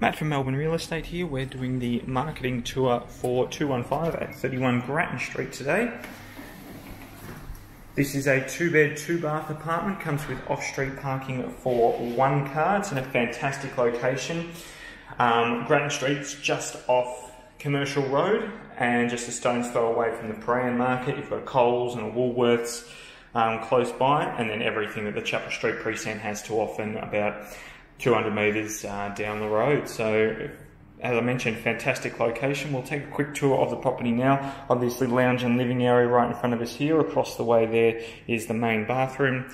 Matt from Melbourne Real Estate here. We're doing the marketing tour for 215 at 31 Grattan Street today. This is a 2-bed, 2-bath apartment, comes with off-street parking for one car. It's in a fantastic location. Grattan Street's just off Commercial Road and just a stone's throw away from the Prahran Market. You've got a Coles and a Woolworths close by, and then everything that the Chapel Street precinct has to offer about 200 metres down the road. So, as I mentioned, fantastic location. We'll take a quick tour of the property now. Obviously, lounge and living area right in front of us here. Across the way there is the main bathroom.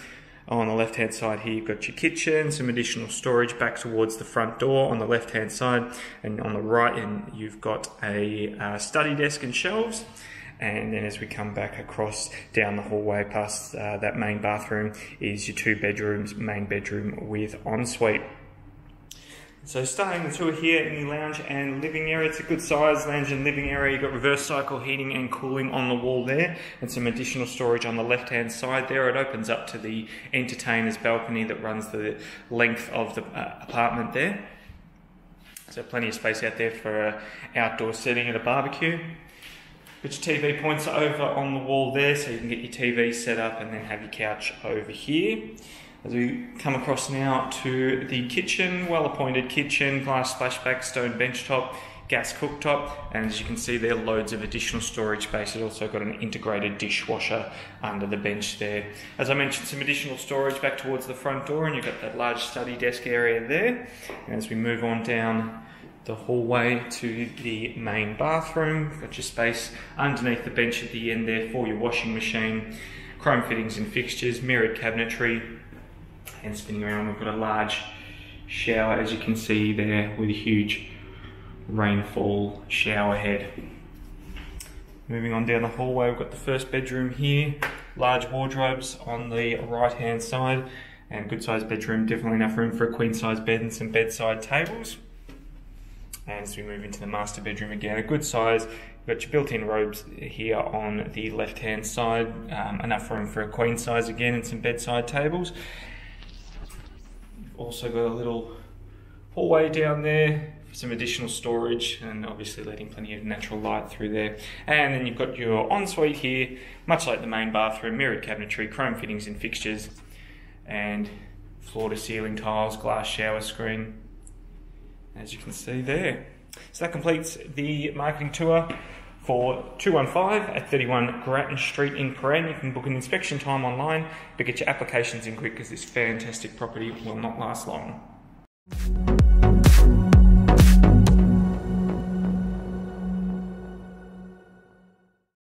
On the left-hand side here, you've got your kitchen, some additional storage back towards the front door on the left-hand side, and on the right end, you've got a study desk and shelves. And then as we come back across down the hallway past that main bathroom is your 2 bedrooms, main bedroom with ensuite. So starting the tour here in the lounge and living area, it's a good size lounge and living area. You've got reverse cycle heating and cooling on the wall there, and some additional storage on the left hand side there. It opens up to the entertainer's balcony that runs the length of the apartment there. So plenty of space out there for an outdoor setting and a barbecue. Got your TV points over on the wall there, so you can get your TV set up and then have your couch over here. As we come across now to the kitchen, well-appointed kitchen, glass splashback, stone bench top, gas cooktop, and as you can see there, loads of additional storage space. It's also got an integrated dishwasher under the bench there. As I mentioned, some additional storage back towards the front door, and you've got that large study desk area there. And as we move on down the hallway to the main bathroom, got your space underneath the bench at the end there for your washing machine, chrome fittings and fixtures, mirrored cabinetry, and spinning around we've got a large shower, as you can see there, with a huge rainfall shower head. Moving on down the hallway, we've got the first bedroom here, large wardrobes on the right hand side, and good sized bedroom, definitely enough room for a queen size bed and some bedside tables. And as we move into the master bedroom again, a good size. You've got your built-in robes here on the left-hand side, enough room for a queen size again and some bedside tables. You've also got a little hallway down there for some additional storage and obviously letting plenty of natural light through there. And then you've got your ensuite here, much like the main bathroom, mirrored cabinetry, chrome fittings and fixtures, and floor-to-ceiling tiles, glass shower screen, as you can see there. So that completes the marketing tour for 215 at 31 Grattan Street in Prahran. You can book an inspection time online, but get your applications in quick because this fantastic property will not last long.